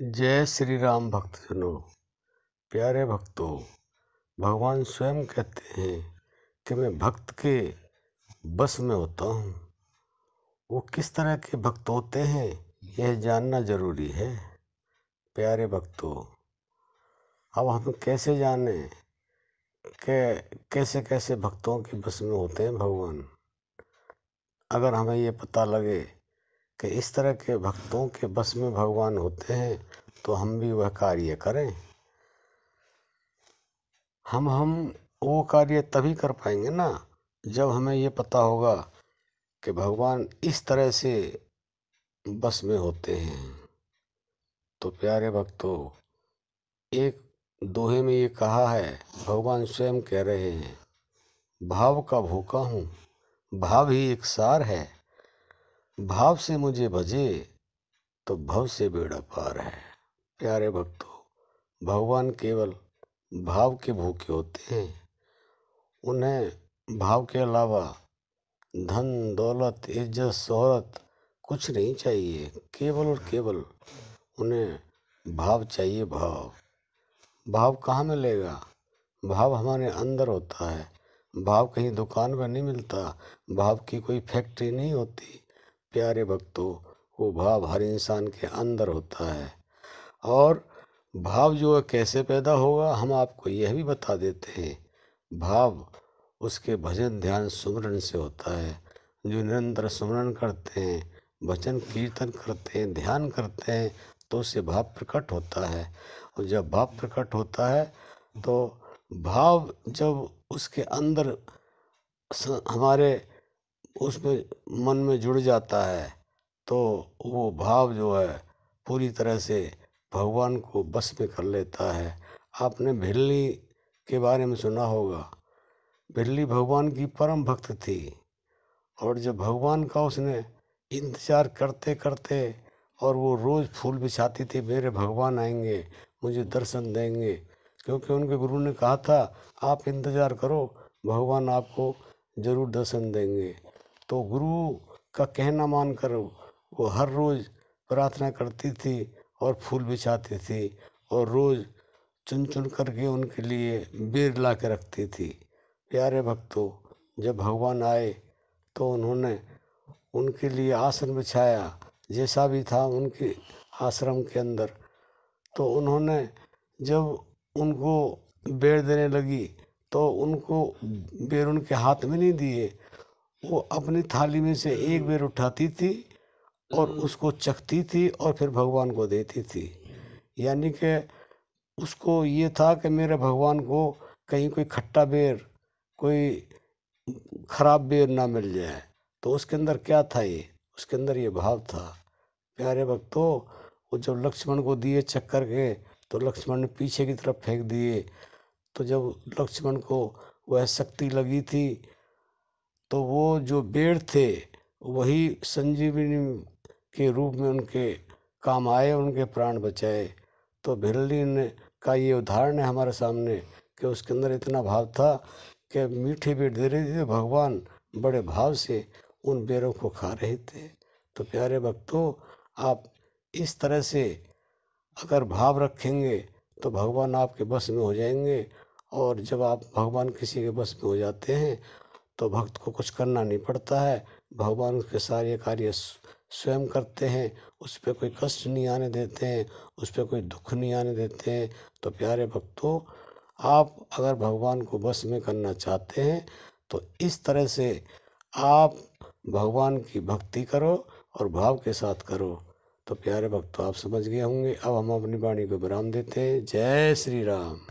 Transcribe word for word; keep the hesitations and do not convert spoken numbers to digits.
जय श्री राम। भक्तजनों, प्यारे भक्तों, भगवान स्वयं कहते हैं कि मैं भक्त के बस में होता हूँ। वो किस तरह के भक्त होते हैं यह जानना जरूरी है। प्यारे भक्तों, अब हम कैसे जाने कि कैसे कैसे भक्तों के बस में होते हैं भगवान। अगर हमें ये पता लगे कि इस तरह के भक्तों के बस में भगवान होते हैं तो हम भी वह कार्य करें। हम हम वो कार्य तभी कर पाएंगे ना जब हमें ये पता होगा कि भगवान इस तरह से बस में होते हैं। तो प्यारे भक्तों, एक दोहे में ये कहा है, भगवान स्वयं कह रहे हैं, भाव का भूखा हूँ, भाव ही एक सार है, भाव से मुझे भजे तो भव से बेड़ा पार है। प्यारे भक्तों, भगवान केवल भाव के भूखे होते हैं। उन्हें भाव के अलावा धन, दौलत, इज्जत, शोहरत कुछ नहीं चाहिए। केवल और केवल उन्हें भाव चाहिए। भाव भाव कहाँ मिलेगा? भाव हमारे अंदर होता है। भाव कहीं दुकान पर नहीं मिलता। भाव की कोई फैक्ट्री नहीं होती। प्यारे भक्तों, वो भाव हर इंसान के अंदर होता है। और भाव जो है कैसे पैदा होगा, हम आपको यह भी बता देते हैं। भाव उसके भजन, ध्यान, सुमरन से होता है। जो निरंतर सुमरन करते हैं, भजन कीर्तन करते हैं, ध्यान करते हैं, तो उससे भाव प्रकट होता है। और जब भाव प्रकट होता है तो भाव जब उसके अंदर हमारे उसमें मन में जुड़ जाता है तो वो भाव जो है पूरी तरह से भगवान को बस में कर लेता है। आपने भिल्ली के बारे में सुना होगा। भिल्ली भगवान की परम भक्त थी। और जब भगवान का उसने इंतज़ार करते करते, और वो रोज़ फूल बिछाती थी, मेरे भगवान आएंगे, मुझे दर्शन देंगे, क्योंकि उनके गुरु ने कहा था, आप इंतज़ार करो, भगवान आपको ज़रूर दर्शन देंगे। तो गुरु का कहना मानकर वो हर रोज़ प्रार्थना करती थी और फूल बिछाती थी, और रोज़ चुन चुन करके उनके लिए बेर ला के रखती थी। प्यारे भक्तों, जब भगवान आए तो उन्होंने उनके लिए आसन बिछाया, जैसा भी था उनके आश्रम के अंदर। तो उन्होंने जब उनको बेर देने लगी तो उनको बेर उनके हाथ में नहीं दिए। वो अपनी थाली में से एक बेर उठाती थी और उसको चखती थी और फिर भगवान को देती थी। यानी कि उसको ये था कि मेरे भगवान को कहीं कोई खट्टा बेर, कोई खराब बेर ना मिल जाए। तो उसके अंदर क्या था, ये उसके अंदर ये भाव था। प्यारे भक्तों, वो जब लक्ष्मण को दिए चख कर के, तो लक्ष्मण ने पीछे की तरफ फेंक दिए। तो जब लक्ष्मण को वह शक्ति लगी थी तो वो जो बेर थे वही संजीवनी के रूप में उनके काम आए, उनके प्राण बचाए। तो भिल्ली ने का ये उदाहरण है हमारे सामने कि उसके अंदर इतना भाव था कि मीठे बेर दे रहे थे भगवान, बड़े भाव से उन बेरों को खा रहे थे। तो प्यारे भक्तों, आप इस तरह से अगर भाव रखेंगे तो भगवान आपके बस में हो जाएंगे। और जब आप भगवान किसी के बस में हो जाते हैं तो भक्त को कुछ करना नहीं पड़ता है। भगवान उसके सारे कार्य स्वयं करते हैं। उस पर कोई कष्ट नहीं आने देते हैं, उस पर कोई दुख नहीं आने देते हैं। तो प्यारे भक्तों, आप अगर भगवान को बस में करना चाहते हैं तो इस तरह से आप भगवान की भक्ति करो और भाव के साथ करो। तो प्यारे भक्तों, आप समझ गए होंगे। अब हम अपनी वाणी को विराम देते हैं। जय श्री राम।